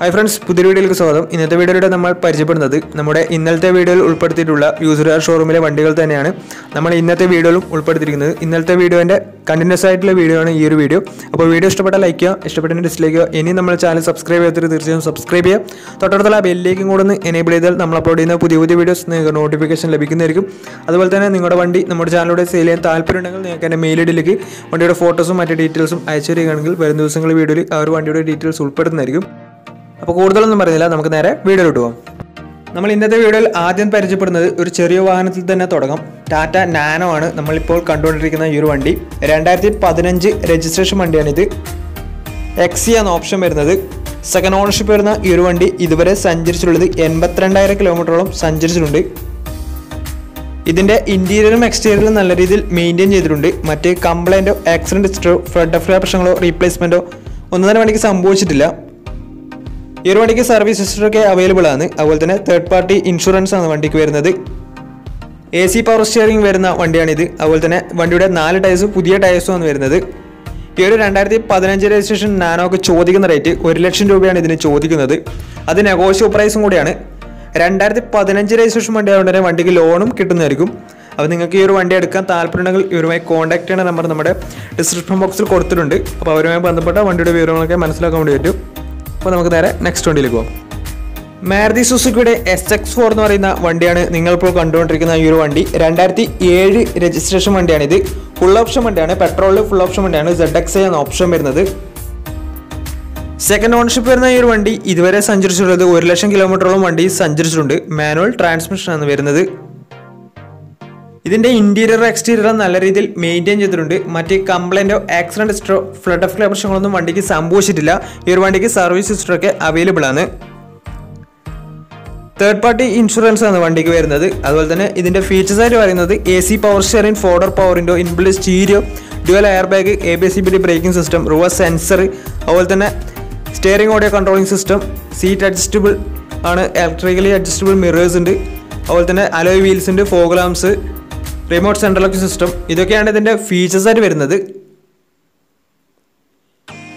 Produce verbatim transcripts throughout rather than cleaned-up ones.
Hi friends, പുതിയ വീഡിയോയിലേക്ക് സ്വാഗതം. ഇന്നത്തെ വീഡിയോയിലൂടെ നമ്മൾ പരിചയപ്പെടുന്നത് നമ്മുടെ ഇന്നത്തെ വീഡിയോയിൽ ഉൾപ്പെടുത്തിയിട്ടുള്ള യൂസർ ഷോറൂമിലെ വണ്ടികൾ തന്നെയാണ് നമ്മൾ ഇന്നത്തെ വീഡിയോയിലും ഉൾപ്പെടുത്തിയിരിക്കുന്നത്. ഇന്നത്തെ വീഡിയോന്റെ കണ്ടിന്യൂസ് ആയിട്ടുള്ള വീഡിയോ ആണ് ഈ ഒരു വീഡിയോ. അപ്പോൾ വീഡിയോ ഇഷ്ടപ്പെട്ടാൽ ലൈക്ക് ചെയ്യുക, ഇഷ്ടപ്പെട്ടെങ്കിൽ ഡിസ്ലൈക്ക് ചെയ്യുക. ഇനി നമ്മൾ ചാനൽ സബ്സ്ക്രൈബ് ചെയ്തിട്ട് തീർച്ചയായും സബ്സ്ക്രൈബ് ചെയ്യുക. തൊട്ടടുത്തുള്ള ബെല്ലിലേക്കും കൂടെ ഒന്ന് എനേബിൾ ചെയ്താൽ നമ്മൾ അപ്ലോഡ് ചെയ്യുന്ന പുതിയ പുതിയ വീഡിയോസ് നിങ്ങൾക്ക് നോട്ടിഫിക്കേഷൻ ലഭിക്കുന്നതായിരിക്കും. അതുപോലെ തന്നെ നിങ്ങളുടെ വണ്ടി നമ്മുടെ ചാനലിലൂടെ സെയിൽ ചെയ്യാൻ താല്പര്യമുണ്ടെങ്കിൽ നിങ്ങൾക്ക് എൻ്റെ മെയിൽ ഐഡിയിലേക്ക് വണ്ടിയുടെ ഫോട്ടോസും മറ്റ് ഡീറ്റെയിൽസും അയച്ചു തരികയാണെങ്കിൽ വരും ദിവസങ്ങളിൽ വീഡിയോയിൽ ആ ഒരു വണ്ടിയുടെ ഡീറ്റെയിൽസ് ഉൾപ്പെടുത്തുന്നതായിരിക്കും. അപ്പോൾ കൂടുതലൊന്നും പറയുന്നില്ല, നമുക്ക് നേരെ വീഡിയോയിലോട്ട് പോകാം. നമ്മൾ ഇന്നത്തെ വീഡിയോയിൽ ആദ്യം പരിചയപ്പെടുന്നത് ഒരു ചെറിയ വാഹനത്തിൽ തന്നെ തുടങ്ങാം. ടാറ്റ നാനോ ആണ് നമ്മളിപ്പോൾ കണ്ടുകൊണ്ടിരിക്കുന്ന ഈ ഒരു വണ്ടി. രണ്ടായിരത്തി പതിനഞ്ച് രജിസ്ട്രേഷൻ വണ്ടിയാണിത്. എക്സി ആണ് ഓപ്ഷൻ വരുന്നത്. സെക്കൻഡ് ഓണർഷിപ്പ് വരുന്ന ഈ ഒരു വണ്ടി ഇതുവരെ സഞ്ചരിച്ചിട്ടുള്ളത് എൺപത്തിരണ്ടായിരം കിലോമീറ്ററോളം സഞ്ചരിച്ചിട്ടുണ്ട്. ഇതിൻ്റെ ഇൻറ്റീരിയറും എക്സ്റ്റീരിയറും നല്ല രീതിയിൽ മെയിൻറ്റെയിൻ ചെയ്തിട്ടുണ്ട്. മറ്റ് കംപ്ലൈൻറ്റോ ആക്സിഡൻറ്റ് ഹിസ്റ്ററിയോ ഫ്രണ്ട് അഫെയർ പ്രശ്നങ്ങളോ റീപ്ലേസ്മെൻറ്റോ ഒന്നും തന്നെ വണ്ടിക്ക് സംഭവിച്ചിട്ടില്ല. ഈ ഒരു വണ്ടിക്ക് സർവീസ് ഹിസ്റ്ററിയൊക്കെ അവൈലബിൾ ആണ്. അതുപോലെ തന്നെ തേർഡ് പാർട്ടി ഇൻഷുറൻസ് ആണ് വണ്ടിക്ക് വരുന്നത്. എ സി പവർ സ്റ്റിയറിംഗ് വരുന്ന വണ്ടിയാണിത്. അതുപോലെ തന്നെ വണ്ടിയുടെ നാല് ടയേഴ്സും പുതിയ ടയേഴ്സും ആണ് വരുന്നത്. ഈ ഒരു രണ്ടായിരത്തി പതിനഞ്ച് രജിസ്ട്രേഷൻ നാനോക്ക് ചോദിക്കുന്ന റേറ്റ് ഒരു ലക്ഷം രൂപയാണ് ഇതിന് ചോദിക്കുന്നത്. അത് നെഗോഷ്യബിൾ പ്രൈസും കൂടിയാണ്. രണ്ടായിരത്തി പതിനഞ്ച് രജിസ്ട്രേഷൻ വണ്ടിയായതുകൊണ്ട് തന്നെ വണ്ടിക്ക് ലോണും കിട്ടുന്നതായിരിക്കും. അപ്പോൾ നിങ്ങൾക്ക് ഈ ഒരു വണ്ടി എടുക്കാൻ താല്പര്യമുണ്ടെങ്കിൽ ഇവരുമായി കോൺടാക്ട് ചെയ്യുന്ന നമ്പർ നമ്മുടെ ഡിസ്ക്രിപ്ഷൻ ബോക്സിൽ കൊടുത്തിട്ടുണ്ട്. അപ്പോൾ അവരുമായി ബന്ധപ്പെട്ട വണ്ടിയുടെ വിവരങ്ങളൊക്കെ മനസ്സിലാക്കാൻ വേണ്ടി പറ്റും. അപ്പോൾ നമുക്ക് നേരെ നെക്സ്റ്റ് വണ്ടിയിലേക്ക് പോകാം. മാരുതി സുസുക്കിയുടെ എസ് എക്സ് ഫോർ എന്ന് പറയുന്ന വണ്ടിയാണ് നിങ്ങളിപ്പോൾ കണ്ടുകൊണ്ടിരിക്കുന്ന ഈ ഒരു വണ്ടി. രണ്ടായിരത്തി ഏഴ് രജിസ്ട്രേഷൻ വണ്ടിയാണിത്. ഫുൾ ഓപ്ഷൻ വണ്ടിയാണ്, പെട്രോളിൽ ഫുൾ ഓപ്ഷൻ വണ്ടിയാണ്. സെഡ് എക്സ് ഐ എന്ന ഓപ്ഷൻ വരുന്നത്. സെക്കൻഡ് ഓണർഷിപ്പ് വരുന്ന ഈ ഒരു വണ്ടി ഇതുവരെ സഞ്ചരിച്ചിട്ടുള്ളത് ഒരു ലക്ഷം കിലോമീറ്ററോളം വണ്ടി സഞ്ചരിച്ചിട്ടുണ്ട്. മാനുവൽ ട്രാൻസ്മിഷനാണ് വരുന്നത്. ഇതിൻ്റെ ഇൻറ്റീരിയർ എക്സ്റ്റീരിയർ നല്ല രീതിയിൽ മെയിൻറ്റെയിൻ ചെയ്തിട്ടുണ്ട്. മറ്റ് കംപ്ലൈൻറ്റോ ആക്സിഡൻറ്റ് ഹിസ്റ്ററോ ഫ്ലഡ് അഫെയർ പ്രശ്നങ്ങളൊന്നും വണ്ടിക്ക് സംഭവിച്ചിട്ടില്ല. ഈ ഒരു വണ്ടിക്ക് സർവീസ് ഹിസ്റ്ററൊക്കെ അവൈലബിൾ ആണ്. തേർഡ് പാർട്ടി ഇൻഷുറൻസ് ആണ് വണ്ടിക്ക് വരുന്നത്. അതുപോലെ തന്നെ ഇതിൻ്റെ ഫീച്ചേഴ്സ് ആയിട്ട് പറയുന്നത് A C power steering, four door power window, inbuilt stereo, dual air bag, A B C B D braking system, reverse sensor, അതുപോലെ തന്നെ steering audio controlling system, seat adjustable ആണ്, ഇലക്ട്രിക്കലി അഡ്ജസ്റ്റബിൾ മിറേഴ്സ് ഉണ്ട്, അതുപോലെ തന്നെ alloy wheels ഉണ്ട്, fog lamps, remote central lock system. ഇതൊക്കെയാണ് ഇതിൻ്റെ ഫീച്ചേഴ്സായിട്ട് വരുന്നത്.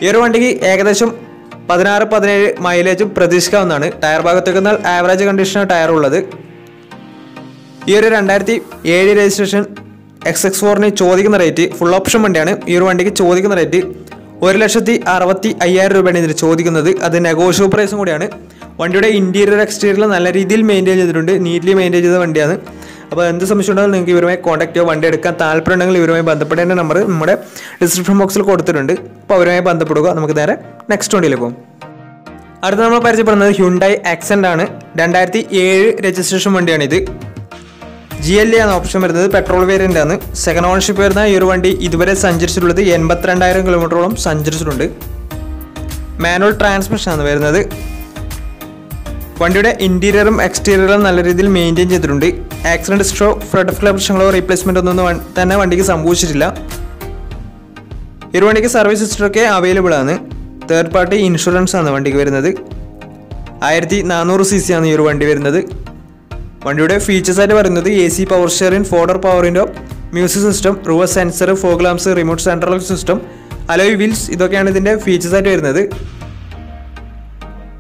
ഈ ഒരു വണ്ടിക്ക് ഏകദേശം പതിനാറ് പതിനേഴ് മൈലേജും പ്രതീക്ഷിക്കാവുന്നതാണ്. ടയർ ഭാഗത്തേക്ക് എന്നാൽ ആവറേജ് കണ്ടീഷനാണ് ടയർ ഉള്ളത്. ഈ ഒരു രണ്ടായിരത്തി ഏഴ് രജിസ്ട്രേഷൻ എക്സ് എക്സ് ഫോറിന് ചോദിക്കുന്ന റേറ്റ് ഫുൾ ഓപ്ഷൻ വണ്ടിയാണ്. ഈ ഒരു വണ്ടിക്ക് ചോദിക്കുന്ന റേറ്റ് ഒരു ലക്ഷത്തി അറുപത്തി അയ്യായിരം രൂപയാണ് ഇതിന് ചോദിക്കുന്നത്. അത് നെഗോഷ്യബിൾ പ്രൈസും കൂടിയാണ്. വണ്ടിയുടെ ഇൻറ്റീരിയർ എക്സ്റ്റീരിയർ നല്ല രീതിയിൽ മെയിൻറ്റെയിൻ ചെയ്തിട്ടുണ്ട്. നീറ്റ്ലി മെയിൻറ്റെയിൻ ചെയ്ത വണ്ടിയാണ്. അപ്പോൾ എന്ത് സംശയമുണ്ടെങ്കിൽ നിങ്ങൾക്ക് ഇവരുമായി കോൺടാക്ട് ചെയ്യുക. വണ്ടി എടുക്കാൻ താല്പര്യമുണ്ടെങ്കിൽ ഇവരുമായി ബന്ധപ്പെടേണ്ട നമ്പർ നമ്മുടെ ഡിസ്ക്രിപ്ഷൻ ബോക്സിൽ കൊടുത്തിട്ടുണ്ട്. അപ്പോൾ അവരുമായി ബന്ധപ്പെടുക. നമുക്ക് നേരെ നെക്സ്റ്റ് വണ്ടിയിലേക്ക് പോകും. അടുത്ത നമ്മൾ പരിചയപ്പെടുന്നത് ഹ്യുണ്ടായി ആക്സെൻ്റ് ആണ്. രണ്ടായിരത്തി ഏഴ് രജിസ്ട്രേഷൻ വണ്ടിയാണിത്. ജി എൽ എ ആണ് ഓപ്ഷൻ വരുന്നത്. പെട്രോൾ വേരിയൻ്റ് ആണ്. സെക്കൻഡ് ഓണർഷിപ്പ് വരുന്ന ഈ ഒരു വണ്ടി ഇതുവരെ സഞ്ചരിച്ചിട്ടുള്ളത് എൺപത്തിരണ്ടായിരം കിലോമീറ്ററോളം സഞ്ചരിച്ചിട്ടുണ്ട്. മാനുവൽ ട്രാൻസ്മിഷൻ ആണ് വരുന്നത്. വണ്ടിയുടെ ഇൻറ്റീരിയറും എക്സ്റ്റീരിയറും നല്ല രീതിയിൽ മെയിൻറ്റെയിൻ ചെയ്തിട്ടുണ്ട്. ആക്സിഡൻറ്റ് ഹിസ്റ്ററോ ഫ്രണ്ട് അഫെയർ പ്രശ്നങ്ങളോ റീപ്ലേസ്മെൻ്റ് ഒന്നും തന്നെ വണ്ടിക്ക് സംഭവിച്ചിട്ടില്ല. ഈ ഒരു വണ്ടിക്ക് സർവീസ് ഹിസ്റ്ററൊക്കെ അവൈലബിൾ ആണ്. തേർഡ് പാർട്ടി ഇൻഷുറൻസ് ആണ് വണ്ടിക്ക് വരുന്നത്. ആയിരത്തി നാനൂറ് സി സി ആണ് ഈ ഒരു വണ്ടി വരുന്നത്. വണ്ടിയുടെ ഫീച്ചേഴ്സായിട്ട് പറയുന്നത് A C power steering, four door power window, music system, reverse sensor, fog lamps, remote central lock system, alloy wheels. ഇതൊക്കെയാണ് ഇതിൻ്റെ ഫീച്ചേഴ്സായിട്ട് വരുന്നത്.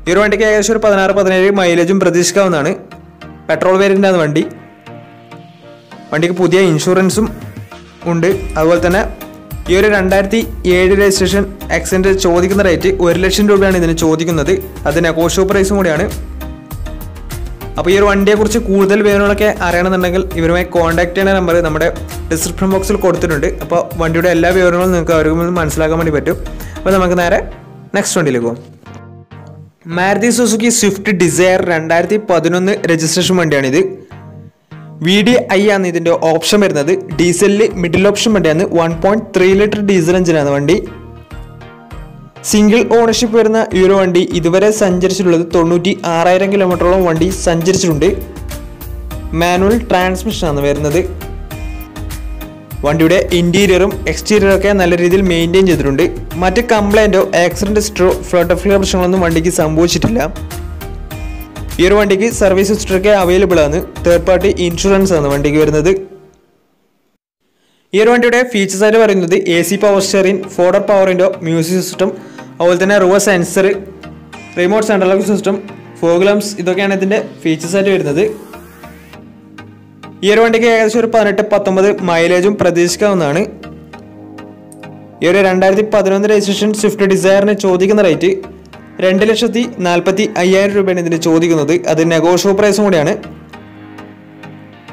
ഈ ഒരു വണ്ടിക്ക് ഏകദേശം ഒരു പതിനാറ് പതിനേഴ് മൈലേജും പ്രതീക്ഷിക്കാവുന്നതാണ്. പെട്രോൾ വേരിയൻ്റാണ് വണ്ടി. വണ്ടിക്ക് പുതിയ ഇൻഷുറൻസും ഉണ്ട്. അതുപോലെ തന്നെ ഈ ഒരു രണ്ടായിരത്തി ഏഴ് രജിസ്ട്രേഷൻ എക്സിൻ്റെ ചോദിക്കുന്ന റേറ്റ് ഒരു ലക്ഷം രൂപയാണ് ഇതിന് ചോദിക്കുന്നത്. അത് നെഗോഷ്യബിൾ പ്രൈസും കൂടിയാണ്. അപ്പോൾ ഈ ഒരു വണ്ടിയെക്കുറിച്ച് കൂടുതൽ വിവരങ്ങളൊക്കെ അറിയണമെന്നുണ്ടെങ്കിൽ ഇവരുമായി കോൺടാക്ട് ചെയ്യുന്ന നമ്പർ നമ്മുടെ ഡിസ്ക്രിപ്ഷൻ ബോക്സിൽ കൊടുത്തിട്ടുണ്ട്. അപ്പോൾ വണ്ടിയുടെ എല്ലാ വിവരങ്ങളും നിങ്ങൾക്ക് അവർക്ക് മനസ്സിലാക്കാൻ വേണ്ടി പറ്റും. അപ്പോൾ നമുക്ക് നേരെ നെക്സ്റ്റ് വണ്ടിയിലേക്ക് പോകും. മാരുതി സുസുക്കി സ്വിഫ്റ്റ് ഡിസയർ രണ്ടായിരത്തി പതിനൊന്ന് രജിസ്ട്രേഷൻ വണ്ടിയാണിത്. വി ഡി ഐ ആണ് ഇതിൻ്റെ ഓപ്ഷൻ വരുന്നത്. ഡീസലിൽ മിഡിൽ ഓപ്ഷൻ വണ്ടിയാണ്. One point three litre diesel എഞ്ചിനാണ് വണ്ടി. സിംഗിൾ ഓണർഷിപ്പ് വരുന്ന ഈ ഒരു വണ്ടി ഇതുവരെ സഞ്ചരിച്ചിട്ടുള്ളത് തൊണ്ണൂറ്റി ആറായിരം കിലോമീറ്ററോളം വണ്ടി സഞ്ചരിച്ചിട്ടുണ്ട്. മാനുവൽ ട്രാൻസ്മിഷനാണ് വരുന്നത്. വണ്ടിയുടെ ഇൻറ്റീരിയറും എക്സ്റ്റീരിയറൊക്കെ നല്ല രീതിയിൽ മെയിൻറ്റെയിൻ ചെയ്തിട്ടുണ്ട്. മറ്റ് കംപ്ലൈൻറ്റോ ആക്സിഡൻറ്റ് ഹിസ്റ്ററോ ഫ്ലഡ് അഫെയർ പ്രശ്നങ്ങളൊന്നും വണ്ടിക്ക് സംഭവിച്ചിട്ടില്ല. ഈ ഒരു വണ്ടിക്ക് സർവീസ് ഹിസ്റ്ററൊക്കെ അവൈലബിൾ ആണ്. തേർഡ് പാർട്ടി ഇൻഷുറൻസ് ആണ് വണ്ടിക്ക് വരുന്നത്. ഈ ഒരു വണ്ടിയുടെ ഫീച്ചേഴ്സായിട്ട് പറയുന്നത് A C power steering, four door power window, music system, അതുപോലെ തന്നെ reverse sensor, remote central lock system, fog lamps, ഇതൊക്കെയാണ് ഇതിന്റെ features ആയിട്ട് വരുന്നത്. ഈ ഒരു വണ്ടിക്ക് ഏകദേശം ഒരു പതിനെട്ട് പത്തൊമ്പത് മൈലേജും പ്രതീക്ഷിക്കാവുന്നതാണ്. ഈ ഒരു രണ്ടായിരത്തി പതിനൊന്ന് രജിസ്ട്രേഷൻ സ്വിഫ്റ്റ് ഡിസയറിന് ചോദിക്കുന്ന റേറ്റ് രണ്ട് ലക്ഷത്തി നാൽപ്പത്തി അയ്യായിരം രൂപയാണ് ഇതിന് ചോദിക്കുന്നത്. അത് നെഗോഷ്യബിൾ പ്രൈസും കൂടിയാണ്.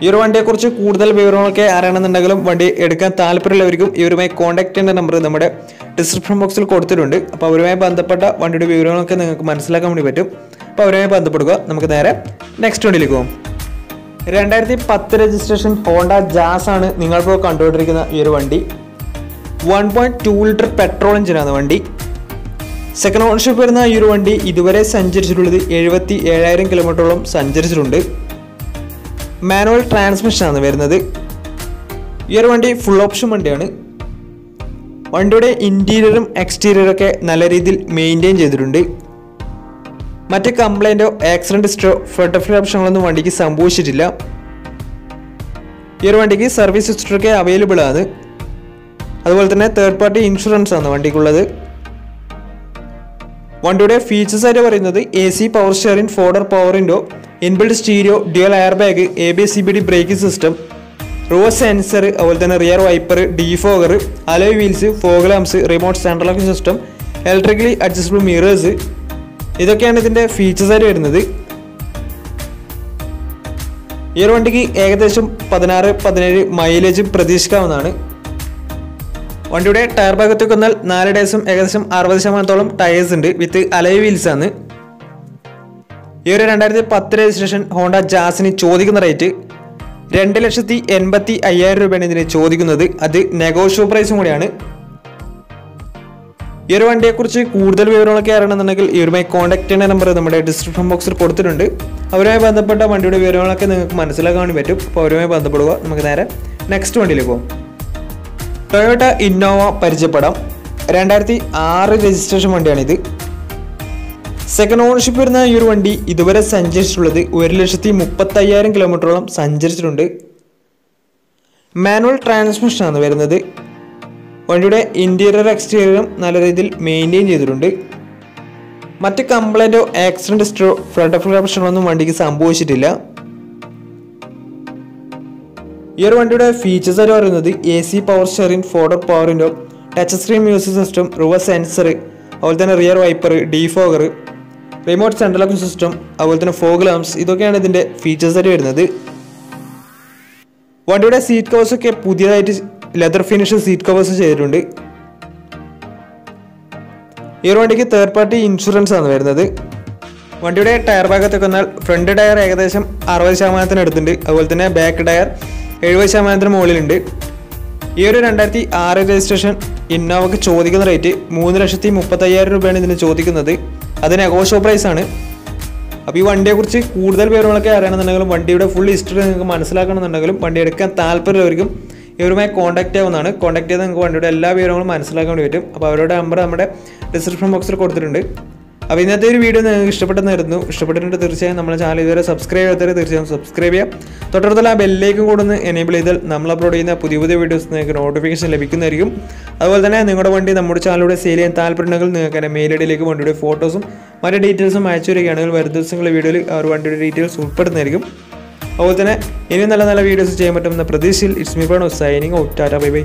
ഈ ഒരു വണ്ടിയെക്കുറിച്ച് കൂടുതൽ വിവരങ്ങളൊക്കെ അറിയണമെന്നുണ്ടെങ്കിലും വണ്ടി എടുക്കാൻ താല്പര്യമുള്ളവർക്കും ഇവരുമായി കോൺടാക്ട് ചെയ്യേണ്ട നമ്പർ നമ്മുടെ ഡിസ്ക്രിപ്ഷൻ ബോക്സിൽ കൊടുത്തിട്ടുണ്ട്. അപ്പോൾ അവരുമായി ബന്ധപ്പെട്ട വണ്ടിയുടെ വിവരങ്ങളൊക്കെ നിങ്ങൾക്ക് മനസ്സിലാക്കാൻ വേണ്ടി പറ്റും. അപ്പോൾ അവരുമായി ബന്ധപ്പെടുക. നമുക്ക് നേരെ നെക്സ്റ്റ് വണ്ടിയിലേക്ക് പോകും. രണ്ടായിരത്തി പത്ത് രജിസ്ട്രേഷൻ ഹോണ്ട ജാസ് ആണ് നിങ്ങളിപ്പോൾ കണ്ടുകൊണ്ടിരിക്കുന്ന ഈ ഒരു വണ്ടി. One point two litre petrol എഞ്ചിനാണ് വണ്ടി. സെക്കൻഡ് ഓണർഷിപ്പ് വരുന്ന ഈ ഒരു വണ്ടി ഇതുവരെ സഞ്ചരിച്ചിട്ടുള്ളത് എഴുപത്തി ഏഴായിരം കിലോമീറ്ററോളം സഞ്ചരിച്ചിട്ടുണ്ട്. മാനുവൽ ട്രാൻസ്മിഷനാണ് വരുന്നത്. ഈ ഒരു വണ്ടി ഫുൾ ഓപ്ഷൻ വണ്ടിയാണ്. വണ്ടിയുടെ ഇൻറ്റീരിയറും എക്സ്റ്റീരിയറൊക്കെ നല്ല രീതിയിൽ മെയിൻറ്റെയിൻ ചെയ്തിട്ടുണ്ട്. മറ്റ് കംപ്ലൈൻറ്റോ ആക്സിഡൻറ്റ് ഹിസ്റ്ററിയോ ഫോട്ടോഫിൽ ഓപ്ഷനൊന്നും വണ്ടിക്ക് സംഭവിച്ചിട്ടില്ല. ഈ ഒരു വണ്ടിക്ക് സർവീസ് ഹിസ്റ്ററിയൊക്കെ അവൈലബിൾ ആണ്. അതുപോലെ തന്നെ തേർഡ് പാർട്ടി ഇൻഷുറൻസ് ആണ് വണ്ടിക്കുള്ളത്. വണ്ടിയുടെ ഫീച്ചേഴ്സ് ആയിട്ട് പറയുന്നത് A C, power steering, four door power window, inbuilt stereo, dual air bag, A B C B D braking system, reverse sensor, അതുപോലെ തന്നെ rear wiper, defogger, alloy wheels, fog lamps, remote central locking system, electrically adjustable mirrors, ഇതൊക്കെയാണ് ഇതിൻ്റെ features ആയിട്ട് വരുന്നത്. ഈ ഒരു വണ്ടിക്ക് ഏകദേശം പതിനാറ് പതിനേഴ് മൈലേജ് പ്രതീക്ഷിക്കാവുന്നതാണ്. വണ്ടിയുടെ ടയർ ഭാഗത്തേക്ക് വന്നാൽ നാല് ടയേഴ്സും ഏകദേശം അറുപത് ശതമാനത്തോളം ടയേഴ്സ് ഉണ്ട്. വിത്ത് അലോയ് വീൽസ് ആണ്. ഈ ഒരു രണ്ടായിരത്തി പത്ത് രജിസ്ട്രേഷൻ ഹോണ്ട ജാസിന് ചോദിക്കുന്ന റേറ്റ് രണ്ട് ലക്ഷത്തി എൺപത്തി അയ്യായിരം രൂപയാണ് ഇതിന് ചോദിക്കുന്നത്. അത് നെഗോഷ്യബിൾ പ്രൈസും കൂടിയാണ്. ഈ ഒരു വണ്ടിയെക്കുറിച്ച് കൂടുതൽ വിവരങ്ങളൊക്കെ അറിയണമെന്നുണ്ടെങ്കിൽ ഇവരുമായി കോൺടാക്ട് ചെയ്യുന്ന നമ്പർ നമ്മുടെ ഡിസ്ക്രിപ്ഷൻ ബോക്സിൽ കൊടുത്തിട്ടുണ്ട്. അവരുമായി ബന്ധപ്പെട്ട വണ്ടിയുടെ വിവരങ്ങളൊക്കെ നിങ്ങൾക്ക് മനസ്സിലാക്കാൻ പറ്റും. അപ്പോൾ അവരുമായി ബന്ധപ്പെടുക. നമുക്ക് നേരെ നെക്സ്റ്റ് വണ്ടിയിലേക്ക് പോകും. ടൊയോട്ട ഇന്നോവ പരിചയപ്പെടാം. രണ്ടായിരത്തി ആറ് രജിസ്ട്രേഷൻ വണ്ടിയാണിത്. സെക്കൻഡ് ഓണർഷിപ്പ് വരുന്ന ഈ ഒരു വണ്ടി ഇതുവരെ സഞ്ചരിച്ചിട്ടുള്ളത് ഒരു ലക്ഷത്തി മുപ്പത്തയ്യായിരം കിലോമീറ്ററോളം സഞ്ചരിച്ചിട്ടുണ്ട്. മാനുവൽ ട്രാൻസ്മിഷനാണ് വരുന്നത്. വണ്ടിയുടെ ഇൻറ്റീരിയർ എക്സ്റ്റീരിയറും നല്ല രീതിയിൽ മെയിൻറ്റെയിൻ ചെയ്തിട്ടുണ്ട്. മറ്റ് കംപ്ലൈൻറ്റോ ആക്സിഡൻറ്റ് ഹിസ്റ്ററിയോ ഫ്രണ്ട് ഓപ്ഷനൊന്നും വണ്ടിക്ക് സംഭവിച്ചിട്ടില്ല. ഈ ഒരു വണ്ടിയുടെ ഫീച്ചേഴ്സ് ആയിട്ട് പറയുന്നത് A C, power steering, four door power window, touch screen music system, reverse sensor, അതുപോലെ തന്നെ rear wiper, defogger, remote central locking system, അതുപോലെ തന്നെ ഫോഗ് ലാംപ്സ്, ഇതൊക്കെയാണ് ഇതിൻ്റെ ഫീച്ചേഴ്സ് ആയിട്ട് വരുന്നത്. വണ്ടിയുടെ സീറ്റ് കവേഴ്സൊക്കെ പുതിയതായിട്ട് ലെതർ ഫിനിഷ് സീറ്റ് കവേഴ്സ് ചെയ്തിട്ടുണ്ട്. ഈ ഒരു വണ്ടിക്ക് തേർഡ് പാർട്ടി ഇൻഷുറൻസ് ആണ് വരുന്നത്. വണ്ടിയുടെ ടയർ ഭാഗത്തൊക്കെ വന്നാൽ ഫ്രണ്ട് ടയർ ഏകദേശം അറുപത് ശതമാനത്തിന് അടുത്തുണ്ട്. അതുപോലെ തന്നെ ബാക്ക് ടയർ എഴുപത് ശതമാനത്തിന് മുകളിലുണ്ട്. ഈ ഒരു രണ്ടായിരത്തി ആറ് രജിസ്ട്രേഷൻ ഇന്നോവയ്ക്ക് ചോദിക്കുന്ന റേറ്റ് മൂന്ന് ലക്ഷത്തി മുപ്പത്തയ്യായിരം രൂപയാണ് ഇതിന് ചോദിക്കുന്നത്. അത് നെഗോഷ്യബിൾ പ്രൈസാണ്. അപ്പോൾ ഈ വണ്ടിയെക്കുറിച്ച് കൂടുതൽ വിവരങ്ങളൊക്കെ അറിയണമെന്നുണ്ടെങ്കിലും വണ്ടിയുടെ ഫുൾ ഹിസ്റ്ററി നിങ്ങൾക്ക് മനസ്സിലാക്കണമെന്നുണ്ടെങ്കിലും വണ്ടി എടുക്കാൻ താല്പര്യമുള്ളവർക്കും ഇവരുമായി കോൺടാക്ട് ചെയ്യാവുന്നതാണ്. കോൺടാക്ട് ചെയ്ത് നിങ്ങൾക്ക് വണ്ടിയുടെ എല്ലാ വിവരങ്ങളും മനസ്സിലാക്കാൻ വേണ്ടി പറ്റും. അപ്പോൾ അവരുടെ നമ്പർ നമ്മുടെ ഡിസ്ക്രിപ്ഷൻ ബോക്സിൽ കൊടുത്തിട്ടുണ്ട്. അപ്പോൾ ഇന്നത്തെ ഒരു വീഡിയോ നിങ്ങൾക്ക് ഇഷ്ടപ്പെട്ടെന്നായിരുന്നു. ഇഷ്ടപ്പെട്ടിട്ടുണ്ട് തീർച്ചയായും നമ്മുടെ ചാനൽ ഇതുവരെ സബ്സ്ക്രൈബ് ചെയ്യാത്തവരെ തീർച്ചയായും സബ്സ്ക്രൈബ് ചെയ്യുക. തൊട്ടടുത്തുള്ള ആ ബെല്ലിലേക്കും കൂടെ ഒന്ന് എനേബിൾ ചെയ്താൽ നമ്മൾ അപ്ലോഡ് ചെയ്യുന്ന പുതിയ പുതിയ വീഡിയോസ് നിങ്ങൾക്ക് നോട്ടിഫിക്കേഷൻ ലഭിക്കുന്നതായിരിക്കും. അതുപോലെ തന്നെ നിങ്ങളുടെ വണ്ടി നമ്മുടെ ചാനലിലൂടെ സെയിൽ ചെയ്യാൻ താല്പര്യമുണ്ടെങ്കിൽ നിങ്ങൾക്ക് എൻ്റെ മെയിൽ ഐ ഡിയിലേക്ക് വണ്ടിയുടെ ഫോട്ടോസും മറ്റു ഡീറ്റെയിൽസും അയച്ചു വരികയാണെങ്കിൽ വരും ദിവസങ്ങളുടെ വീഡിയോയിൽ അവർ വണ്ടിയുടെ ഡീറ്റെയിൽസ് ഉൾപ്പെടുന്നതായിരിക്കും. അതുപോലെ തന്നെ ഇനിയും നല്ല നല്ല വീഡിയോസ് ചെയ്യാൻ പറ്റുമെന്ന പ്രതീക്ഷയിൽ it's me signing out. Tata bye by.